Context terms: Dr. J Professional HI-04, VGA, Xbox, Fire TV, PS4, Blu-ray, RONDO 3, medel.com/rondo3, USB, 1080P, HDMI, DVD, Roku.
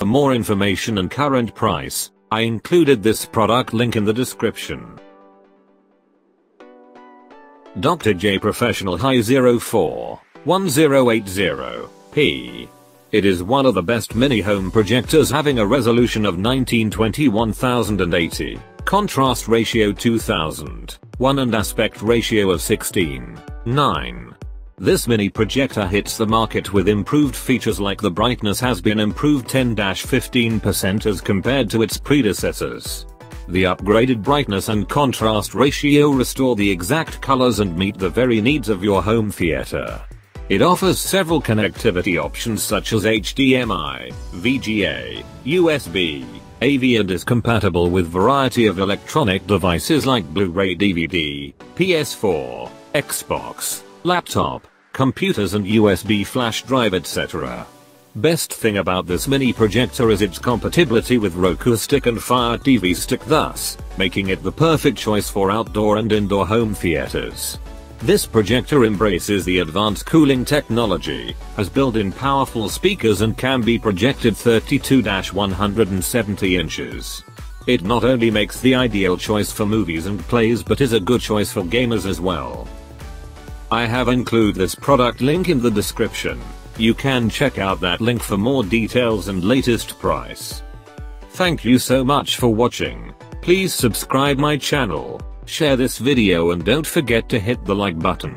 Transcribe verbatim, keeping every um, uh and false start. For more information and current price, I included this product link in the description. Doctor J Professional H I zero four, ten eighty P. It is one of the best mini home projectors, having a resolution of nineteen twenty by ten eighty, contrast ratio two thousand one and aspect ratio of sixteen by nine. This mini projector hits the market with improved features like the brightness has been improved ten to fifteen percent as compared to its predecessors. The upgraded brightness and contrast ratio restore the exact colors and meet the very needs of your home theater. It offers several connectivity options such as H D M I, V G A, U S B, A V, and is compatible with variety of electronic devices like Blu-ray D V D, P S four, Xbox, laptop, computers and U S B flash drive, et cetera. Best thing about this mini projector is its compatibility with Roku stick and Fire T V stick, thus making it the perfect choice for outdoor and indoor home theaters. This projector embraces the advanced cooling technology, has built-in powerful speakers, and can be projected thirty-two to one hundred seventy inches. It not only makes the ideal choice for movies and plays, but is a good choice for gamers as well. I have included this product link in the description. You can check out that link for more details and latest price. Thank you so much for watching. Please subscribe my channel, share this video, and don't forget to hit the like button.